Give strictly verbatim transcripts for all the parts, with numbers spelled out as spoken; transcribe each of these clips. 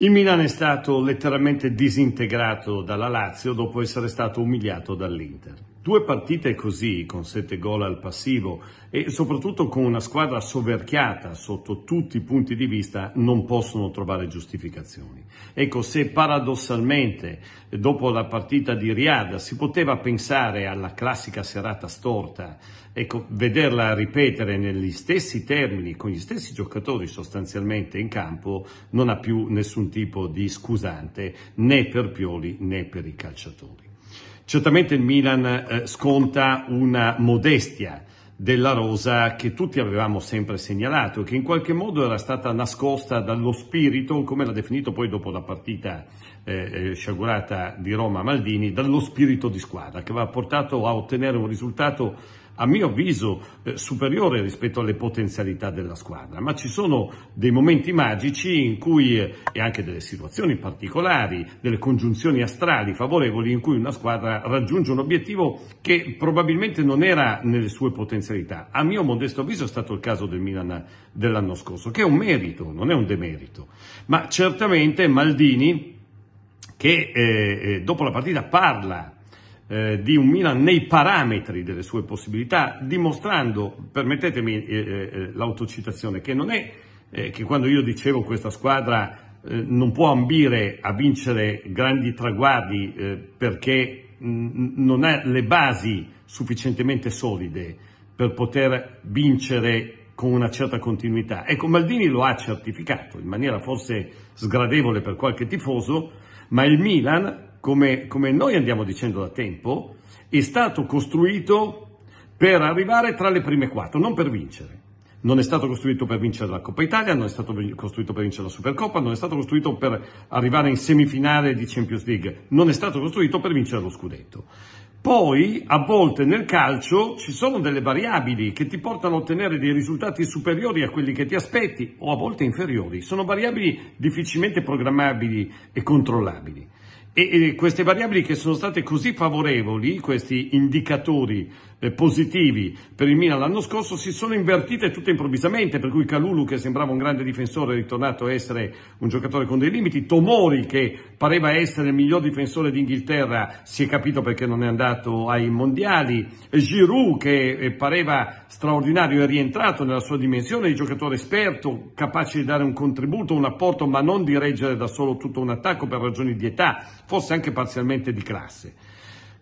Il Milan è stato letteralmente disintegrato dalla Lazio dopo essere stato umiliato dall'Inter. Due partite così, con sette gol al passivo e soprattutto con una squadra soverchiata sotto tutti i punti di vista, non possono trovare giustificazioni. Ecco, se paradossalmente dopo la partita di Riad si poteva pensare alla classica serata storta, ecco, vederla ripetere negli stessi termini, con gli stessi giocatori sostanzialmente in campo, non ha più nessun tipo di scusante né per Pioli né per i calciatori. Certamente il Milan eh, sconta una modestia della rosa che tutti avevamo sempre segnalato, che in qualche modo era stata nascosta dallo spirito, come l'ha definito poi dopo la partita eh, sciagurata di Roma Maldini, dallo spirito di squadra che aveva portato a ottenere un risultato a mio avviso eh, superiore rispetto alle potenzialità della squadra. Ma ci sono dei momenti magici in cui, eh, e anche delle situazioni particolari, delle congiunzioni astrali favorevoli in cui una squadra raggiunge un obiettivo che probabilmente non era nelle sue potenzialità. A mio modesto avviso è stato il caso del Milan dell'anno scorso, che è un merito, non è un demerito, ma certamente Maldini, che eh, dopo la partita parla eh, di un Milan nei parametri delle sue possibilità, dimostrando, permettetemi eh, eh, l'autocitazione, che non è eh, che quando io dicevo questa squadra eh, non può ambire a vincere grandi traguardi eh, perché mh, non ha le basi sufficientemente solide per poter vincere con una certa continuità. Ecco, Maldini lo ha certificato in maniera forse sgradevole per qualche tifoso, ma il Milan, come, come noi andiamo dicendo da tempo, è stato costruito per arrivare tra le prime quattro, non per vincere. Non è stato costruito per vincere la Coppa Italia, non è stato costruito per vincere la Supercoppa, non è stato costruito per arrivare in semifinale di Champions League, non è stato costruito per vincere lo scudetto. Poi, a volte nel calcio ci sono delle variabili che ti portano a ottenere dei risultati superiori a quelli che ti aspetti, o a volte inferiori. Sono variabili difficilmente programmabili e controllabili. E queste variabili che sono state così favorevoli, questi indicatori eh, positivi per il Milan l'anno scorso, si sono invertite tutte improvvisamente, per cui Kalulu, che sembrava un grande difensore, è ritornato a essere un giocatore con dei limiti. Tomori, che pareva essere il miglior difensore d'Inghilterra, si è capito perché non è andato ai mondiali. Giroud, che pareva straordinario, è rientrato nella sua dimensione di giocatore esperto, capace di dare un contributo, un apporto, ma non di reggere da solo tutto un attacco per ragioni di età, forse anche parzialmente di classe.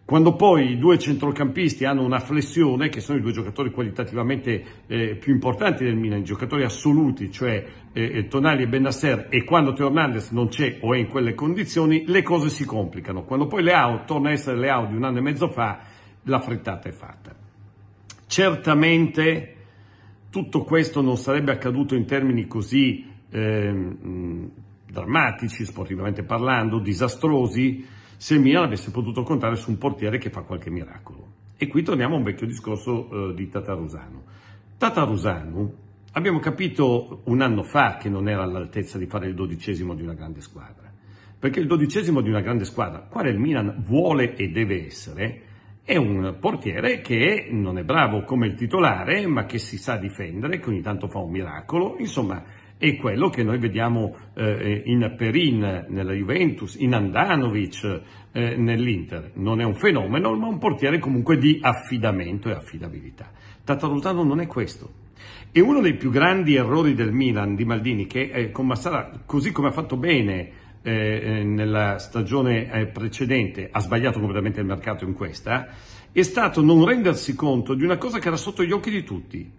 Quando poi i due centrocampisti hanno una flessione, che sono i due giocatori qualitativamente eh, più importanti del Milan, i giocatori assoluti, cioè eh, Tonali e Bennacer, e quando Teo Hernandez non c'è o è in quelle condizioni, le cose si complicano. Quando poi Leao torna a essere Leao di un anno e mezzo fa, la frittata è fatta. Certamente tutto questo non sarebbe accaduto in termini così eh, drammatici, sportivamente parlando, disastrosi, se il Milan avesse potuto contare su un portiere che fa qualche miracolo. E qui torniamo a un vecchio discorso eh, di Tătărușanu. Tătărușanu, abbiamo capito un anno fa che non era all'altezza di fare il dodicesimo di una grande squadra, perché il dodicesimo di una grande squadra, quale il Milan vuole e deve essere, è un portiere che non è bravo come il titolare, ma che si sa difendere, che ogni tanto fa un miracolo, insomma. È quello che noi vediamo eh, in Perin, nella Juventus, in Handanović, eh, nell'Inter. Non è un fenomeno, ma un portiere comunque di affidamento e affidabilità. Tătărușanu non è questo. E uno dei più grandi errori del Milan, di Maldini, che eh, con Massara, così come ha fatto bene eh, nella stagione eh, precedente, ha sbagliato completamente il mercato in questa, è stato non rendersi conto di una cosa che era sotto gli occhi di tutti.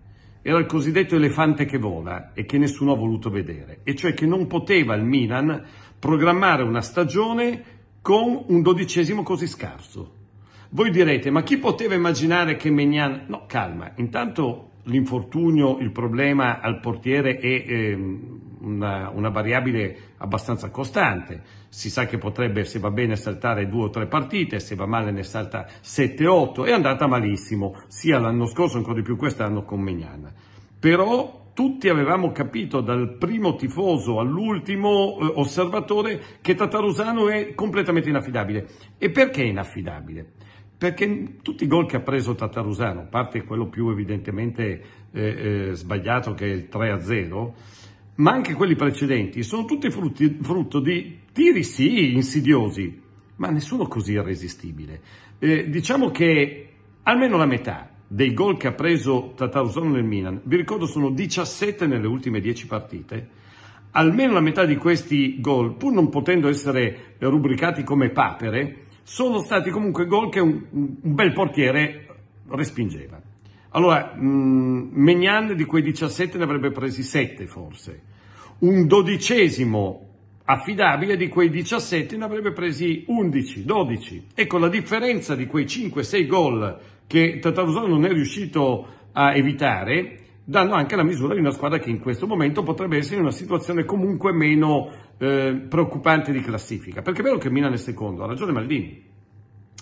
Era il cosiddetto elefante che vola e che nessuno ha voluto vedere, e cioè che non poteva il Milan programmare una stagione con un dodicesimo così scarso. Voi direte, ma chi poteva immaginare che Maignan... No, calma, intanto l'infortunio, il problema al portiere è ehm, una, una variabile abbastanza costante. Si sa che potrebbe, se va bene, saltare due o tre partite, se va male ne salta sette otto, è andata malissimo, sia l'anno scorso, ancora di più quest'anno con Maignan. Però tutti avevamo capito, dal primo tifoso all'ultimo eh, osservatore, che Tătărușanu è completamente inaffidabile. E perché è inaffidabile? Perché tutti i gol che ha preso Tătărușanu, a parte quello più evidentemente eh, eh, sbagliato, che è il tre a zero, ma anche quelli precedenti, sono tutti frutti, frutto di tiri sì insidiosi, ma nessuno così irresistibile. Eh, diciamo che almeno la metà dei gol che ha preso Tătărușanu nel Milan, vi ricordo sono diciassette nelle ultime dieci partite, almeno la metà di questi gol, pur non potendo essere rubricati come papere, sono stati comunque gol che un, un bel portiere respingeva. Allora, mh, Maignan di quei diciassette ne avrebbe presi sette forse, un dodicesimo affidabile di quei diciassette ne avrebbe presi undici, dodici. Ecco, la differenza di quei cinque sei gol che Tătărușanu non è riuscito a evitare danno anche la misura di una squadra che in questo momento potrebbe essere in una situazione comunque meno eh, preoccupante di classifica, perché è vero che Milan è secondo, ha ragione Maldini,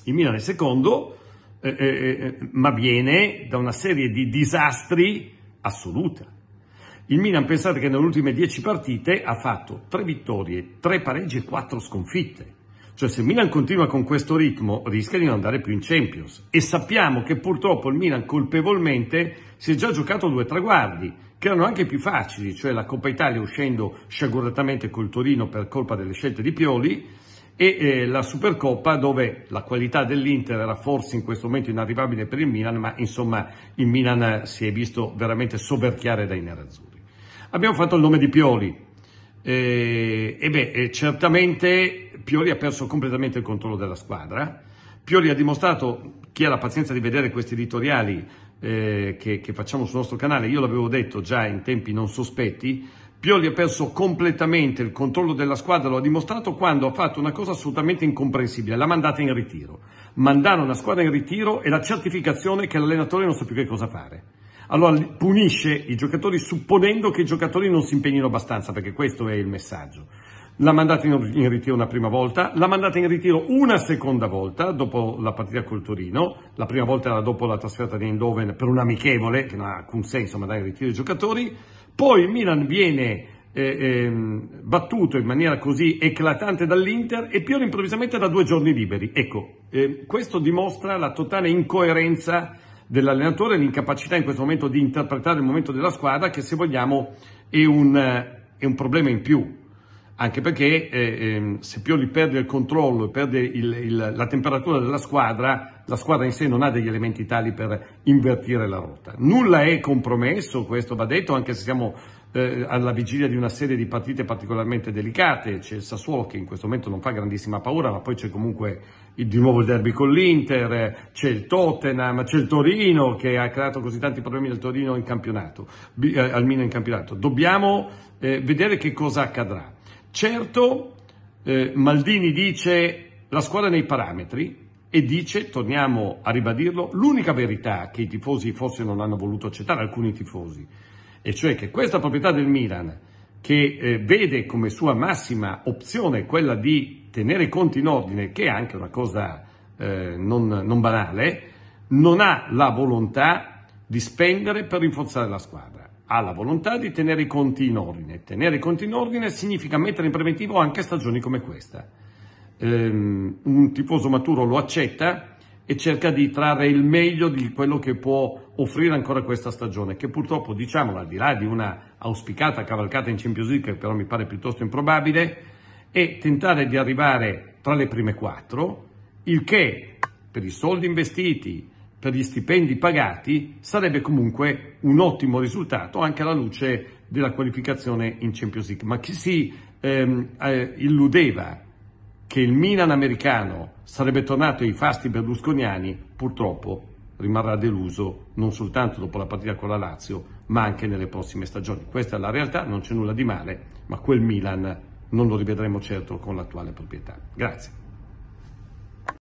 il Milan è secondo eh, eh, ma viene da una serie di disastri assoluta. Il Milan, pensate che nelle ultime dieci partite ha fatto tre vittorie, tre pareggi e quattro sconfitte. Cioè, se il Milan continua con questo ritmo rischia di non andare più in Champions, e sappiamo che purtroppo il Milan colpevolmente si è già giocato due traguardi che erano anche più facili, cioè la Coppa Italia uscendo sciaguratamente col Torino per colpa delle scelte di Pioli, e eh, la Supercoppa dove la qualità dell'Inter era forse in questo momento inarrivabile per il Milan, ma insomma il Milan si è visto veramente soverchiare dai nerazzurri. Abbiamo fatto il nome di Pioli eh, e beh, eh, certamente Pioli ha perso completamente il controllo della squadra. Pioli ha dimostrato, chi ha la pazienza di vedere questi editoriali eh, che, che facciamo sul nostro canale, io l'avevo detto già in tempi non sospetti, Pioli ha perso completamente il controllo della squadra, lo ha dimostrato quando ha fatto una cosa assolutamente incomprensibile, l'ha mandata in ritiro. Mandare una squadra in ritiro è la certificazione che l'allenatore non sa più che cosa fare. Allora punisce i giocatori supponendo che i giocatori non si impegnino abbastanza, perché questo è il messaggio. L'ha mandata in ritiro una prima volta, l'ha mandata in ritiro una seconda volta dopo la partita col Torino, la prima volta era dopo la trasferta di Eindhoven per un amichevole, che non ha alcun senso mandare in ritiro i giocatori. Poi il Milan viene eh, eh, battuto in maniera così eclatante dall'Inter e Pioli improvvisamente da due giorni liberi. Ecco, eh, questo dimostra la totale incoerenza dell'allenatore, l'incapacità in questo momento di interpretare il momento della squadra, che se vogliamo è un, è un problema in più. Anche perché eh, eh, se Pioli perde il controllo e perde il, il, la temperatura della squadra, la squadra in sé non ha degli elementi tali per invertire la rotta. Nulla è compromesso, questo va detto, anche se siamo eh, alla vigilia di una serie di partite particolarmente delicate. C'è il Sassuolo che in questo momento non fa grandissima paura, ma poi c'è comunque il, di nuovo il derby con l'Inter, c'è il Tottenham, c'è il Torino che ha creato così tanti problemi al Torino in campionato, eh, al Milan in campionato. Dobbiamo eh, vedere che cosa accadrà. Certo, eh, Maldini dice la squadra nei parametri e dice, torniamo a ribadirlo, l'unica verità che i tifosi forse non hanno voluto accettare, alcuni tifosi, e cioè che questa proprietà del Milan, che eh, vede come sua massima opzione quella di tenere i conti in ordine, che è anche una cosa eh, non, non banale, non ha la volontà di spendere per rinforzare la squadra. Ha la volontà di tenere i conti in ordine. Tenere i conti in ordine significa mettere in preventivo anche stagioni come questa. Ehm, un tifoso maturo lo accetta e cerca di trarre il meglio di quello che può offrire ancora questa stagione, che purtroppo, diciamolo, al di là di una auspicata cavalcata in Champions League, che però mi pare piuttosto improbabile, è tentare di arrivare tra le prime quattro, il che, per i soldi investiti, per gli stipendi pagati, sarebbe comunque un ottimo risultato anche alla luce della qualificazione in Champions League. Ma chi si ehm, eh, illudeva che il Milan americano sarebbe tornato ai fasti berlusconiani, purtroppo rimarrà deluso non soltanto dopo la partita con la Lazio, ma anche nelle prossime stagioni. Questa è la realtà, non c'è nulla di male, ma quel Milan non lo rivedremo certo con l'attuale proprietà. Grazie.